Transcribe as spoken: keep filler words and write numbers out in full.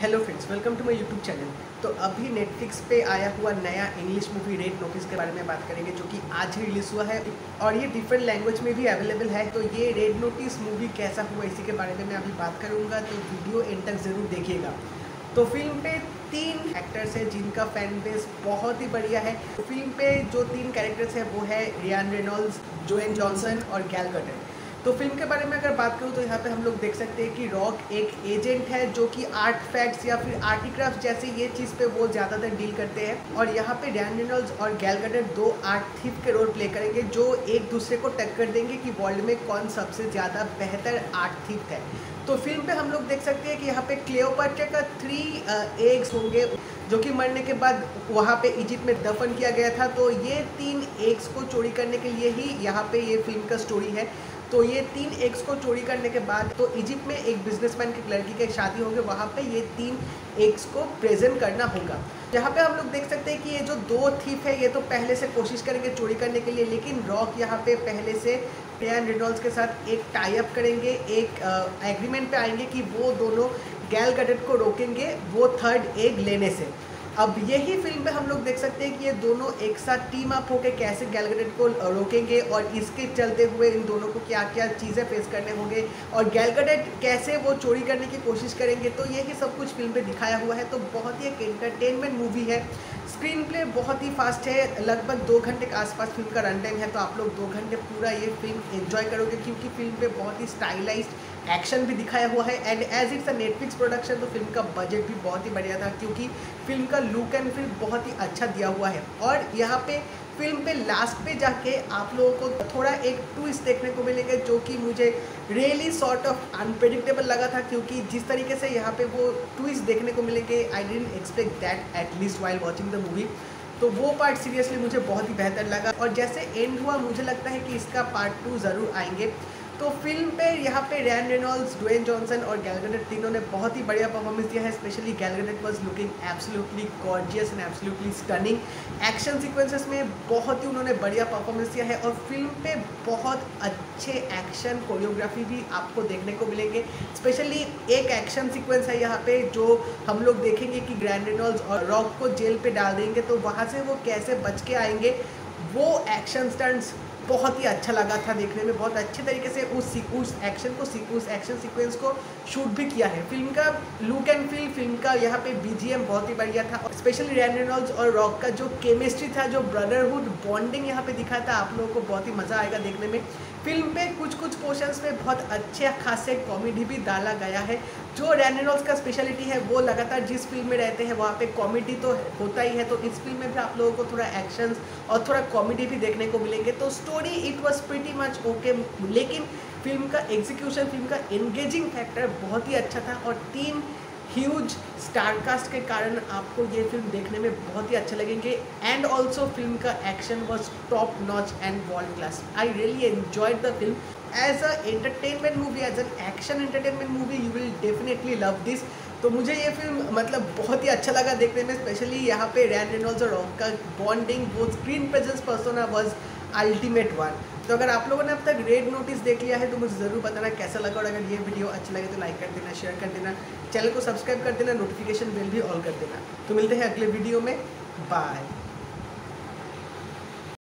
Hello friends, welcome to my YouTube channel. तो अभी Netflix पे आया हुआ नया इंग्लिश मूवी रेड नोटिस के बारे में बात करेंगे, जो कि आज ही रिलीज़ हुआ है और ये डिफरेंट लैंग्वेज में भी अवेलेबल है। तो ये रेड नोटिस मूवी कैसा हुआ, इसी के बारे में मैं अभी बात करूँगा, तो वीडियो एंड तक ज़रूर देखिएगा। तो फिल्म पे तीन एक्टर्स हैं जिनका फैन बेस बहुत ही बढ़िया है। तो फिल्म पे जो तीन कैरेक्टर्स हैं वो है रियान रेनॉल्ड्स, ड्वेन जॉनसन और गैल गडोट। तो फिल्म के बारे में अगर बात करूँ तो यहाँ पे हम लोग देख सकते हैं कि रॉक एक एजेंट है जो कि आर्ट फैक्ट्स या फिर आर्टिक्राफ्ट जैसे ये चीज़ पे वो ज़्यादातर डील करते हैं। और यहाँ पे रयान रेनॉल्ड्स और गैल गडोट दो आर्ट थीफ के रोल प्ले करेंगे, जो एक दूसरे को टक्कर देंगे कि वर्ल्ड में कौन सबसे ज़्यादा बेहतर आर्ट थीफ है। तो फिल्म पे हम लोग देख सकते हैं कि यहाँ पे क्लियोपाट्रा का थ्री एग्स होंगे, जो कि मरने के बाद वहाँ पे इजिप्ट में दफन किया गया था। तो ये तीन एग्स को चोरी करने के लिए ही यहाँ पे ये फिल्म का स्टोरी है। तो ये तीन एग्स को चोरी करने के बाद तो इजिप्ट में एक बिजनेसमैन की लड़की की शादी होगी, वहाँ पे ये तीन एग्स को प्रेजेंट करना होगा। यहाँ पे हम लोग देख सकते हैं कि ये जो दो थीफ है ये तो पहले से कोशिश करेंगे चोरी करने के लिए, लेकिन रॉक यहाँ पे पहले से रयान रेनॉल्ड्स के साथ एक टाई अप करेंगे, एक एग्रीमेंट पे आएंगे कि वो दोनों गैल गडोट को रोकेंगे वो थर्ड एग लेने से। अब यही फिल्म में हम लोग देख सकते हैं कि ये दोनों एक साथ टीम अप होकर कैसे गैल गडोट को रोकेंगे और इसके चलते हुए इन दोनों को क्या क्या चीज़ें फेस करने होंगे और गैल गडोट कैसे वो चोरी करने की कोशिश करेंगे। तो यही सब कुछ फिल्म में दिखाया हुआ है। तो बहुत ही एक एंटरटेनमेंट मूवी है। स्क्रीन प्ले बहुत ही फास्ट है, लगभग दो घंटे के आसपास फिल्म का रन टाइम है। तो आप लोग दो घंटे पूरा ये फिल्म एंजॉय करोगे, क्योंकि फिल्म पे बहुत ही स्टाइलाइज्ड एक्शन भी दिखाया हुआ है। And as it's a Netflix production तो फिल्म का बजट भी बहुत ही बढ़िया था, क्योंकि फिल्म का लुक एंड फील बहुत ही अच्छा दिया हुआ है। और यहाँ पे फिल्म पे लास्ट पे जाके आप लोगों को थोड़ा एक ट्विस्ट देखने को मिलेगा, जो कि मुझे रियली सॉर्ट ऑफ अनप्रेडिक्टेबल लगा था, क्योंकि जिस तरीके से यहाँ पे वो ट्विस्ट देखने को मिलेंगे I didn't expect that at least while watching the movie. तो वो पार्ट सीरियसली मुझे बहुत ही बेहतर लगा और जैसे एंड हुआ मुझे लगता है कि इसका पार्ट टू ज़रूर आएंगे। तो फिल्म पे यहाँ पे रयान रेनॉल्ड्स, ड्वेन जॉनसन और गैल गडोट तीनों ने बहुत ही बढ़िया परफॉर्मेंस दिया है। Specially Gal Gadot was looking absolutely gorgeous and absolutely stunning. Action sequences में बहुत ही उन्होंने बढ़िया परफॉर्मेंस दिया है और फिल्म पे बहुत अच्छे एक्शन कोरियोग्राफी भी आपको देखने को मिलेंगे। स्पेशली एक एक्शन सीक्वेंस है यहाँ पे जो हम लोग देखेंगे कि रयान रेनॉल्ड्स और रॉक को जेल पर डाल देंगे, तो वहाँ से वो कैसे बच के आएंगे। वो एक्शन स्टंट्स बहुत ही अच्छा लगा था देखने में, बहुत अच्छे तरीके से उस उस एक्शन को उस एक्शन सीक्वेंस को शूट भी किया है। फिल्म का लुक एंड फील, फिल्म का यहाँ पे बीजीएम बहुत ही बढ़िया था। स्पेशली रयान रेनॉल्ड्स और रॉक का जो केमिस्ट्री था, जो ब्रदरहुड बॉन्डिंग यहाँ पे दिखा था, आप लोगों को बहुत ही मज़ा आएगा देखने में। फिल्म पे कुछ कुछ पोर्शंस में बहुत अच्छे खासे कॉमेडी भी डाला गया है, जो रयान रेनॉल्ड्स का स्पेशलिटी है। वो लगातार जिस फिल्म में रहते हैं वहाँ पे कॉमेडी तो होता ही है, तो इस फिल्म में भी आप लोगों को थोड़ा एक्शंस और थोड़ा कॉमेडी भी देखने को मिलेंगे। तो story it was pretty much okay, लेकिन फिल्म का एग्जीक्यूशन, फिल्म का एंगेजिंग फैक्टर बहुत ही अच्छा था और तीन ह्यूज स्टारकास्ट के कारण आपको ये फिल्म देखने में बहुत ही अच्छा लगेंगे। एंड ऑल्सो फिल्म का action was top notch and world class. I really enjoyed the film as a entertainment movie, as an action entertainment movie. You will definitely love this. तो मुझे ये फिल्म मतलब बहुत ही अच्छा लगा देखने में। स्पेशली यहाँ पे रयान रेनॉल्ड्स और रॉक का बॉन्डिंग, वो screen presence persona was ultimate one. तो अगर आप लोगों ने अब तक रेड नोटिस देख लिया है तो मुझे ज़रूर बताना कैसा लगा, और अगर ये वीडियो अच्छी लगे तो लाइक कर देना, शेयर कर देना, चैनल को सब्सक्राइब कर देना, नोटिफिकेशन बेल भी ऑल कर देना। तो मिलते हैं अगले वीडियो में, बाय।